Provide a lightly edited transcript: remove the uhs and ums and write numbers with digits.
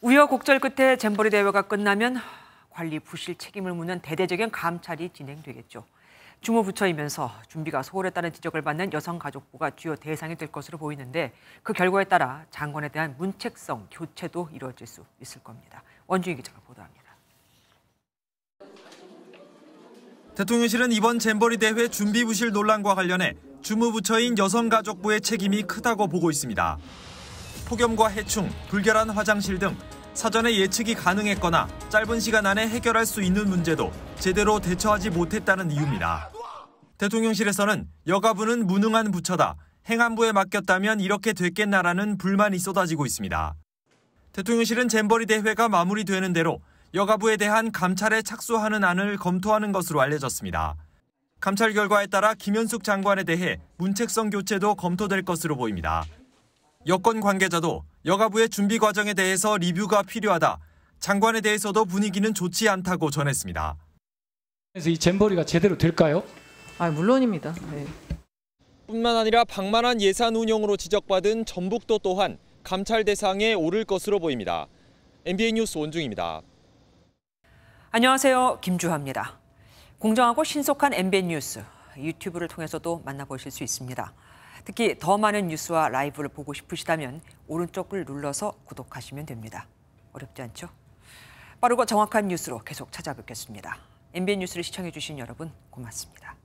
우여곡절 끝에 잼버리 대회가 끝나면 관리 부실 책임을 묻는 대대적인 감찰이 진행되겠죠. 주무부처이면서 준비가 소홀했다는 지적을 받는 여성가족부가 주요 대상이 될 것으로 보이는데, 그 결과에 따라 장관에 대한 문책성 교체도 이루어질 수 있을 겁니다. 원중희 기자가 보도합니다. 대통령실은 이번 잼버리 대회 준비 부실 논란과 관련해 주무부처인 여성가족부의 책임이 크다고 보고 있습니다. 폭염과 해충, 불결한 화장실 등 사전에 예측이 가능했거나 짧은 시간 안에 해결할 수 있는 문제도 제대로 대처하지 못했다는 이유입니다. 대통령실에서는 여가부는 무능한 부처다, 행안부에 맡겼다면 이렇게 됐겠나라는 불만이 쏟아지고 있습니다. 대통령실은 잼버리 대회가 마무리되는 대로 여가부에 대한 감찰에 착수하는 안을 검토하는 것으로 알려졌습니다. 감찰 결과에 따라 김현숙 장관에 대해 문책성 교체도 검토될 것으로 보입니다. 여권 관계자도 여가부의 준비 과정에 대해서 리뷰가 필요하다, 장관에 대해서도 분위기는 좋지 않다고 전했습니다. 그래서 이 잼버리가 제대로 될까요? 물론입니다. 네. 뿐만 아니라 방만한 예산 운영으로 지적받은 전북도 또한 감찰 대상에 오를 것으로 보입니다. MBN 뉴스 원중희입니다. 안녕하세요, 김주하입니다. 공정하고 신속한 MBN 뉴스, 유튜브를 통해서도 만나보실 수 있습니다. 특히 더 많은 뉴스와 라이브를 보고 싶으시다면 오른쪽을 눌러서 구독하시면 됩니다. 어렵지 않죠? 빠르고 정확한 뉴스로 계속 찾아뵙겠습니다. MBN 뉴스를 시청해주신 여러분 고맙습니다.